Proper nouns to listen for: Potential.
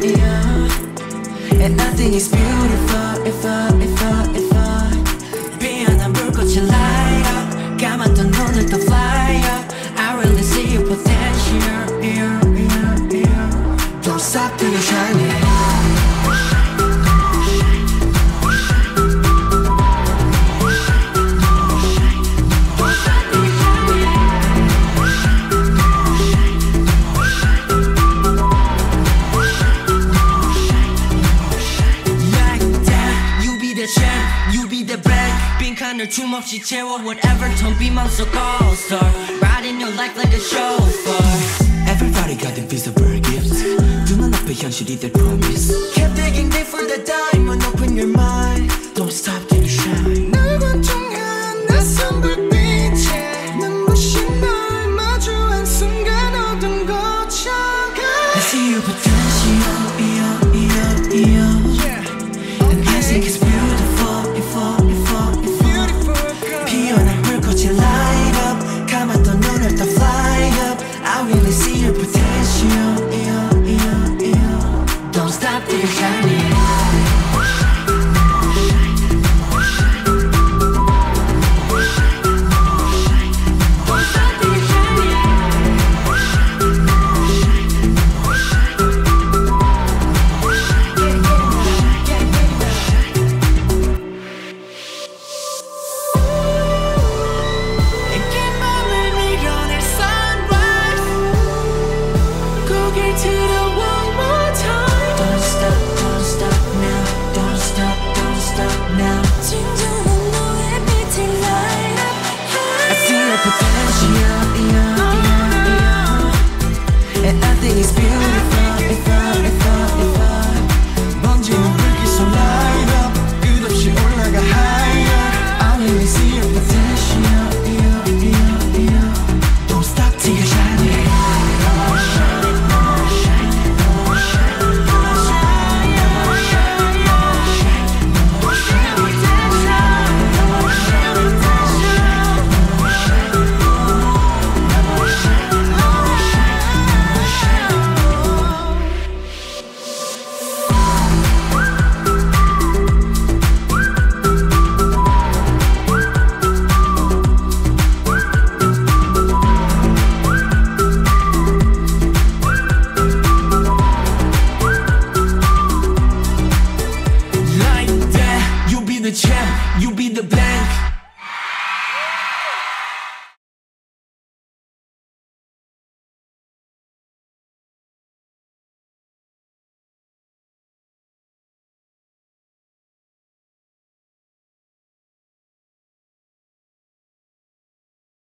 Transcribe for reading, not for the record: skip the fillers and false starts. yeah. And I think it's beautiful if I be on a 불꽃이 light up. 감았던 오늘도 fly up. I really see your potential, yeah. Don't stop till you're shining. 춤 없이 채워 whatever don't be my so call star riding your life like a chauffeur. Everybody got invisible gifts. 눈앞에 현실이 될 promise. Keep digging deep for the diamond. Open your mind. Don't stop till you shine. 날 관통한 낯선 불빛에 눈부신 널 마주한 순간 어둠 거쳐가. I see your potential.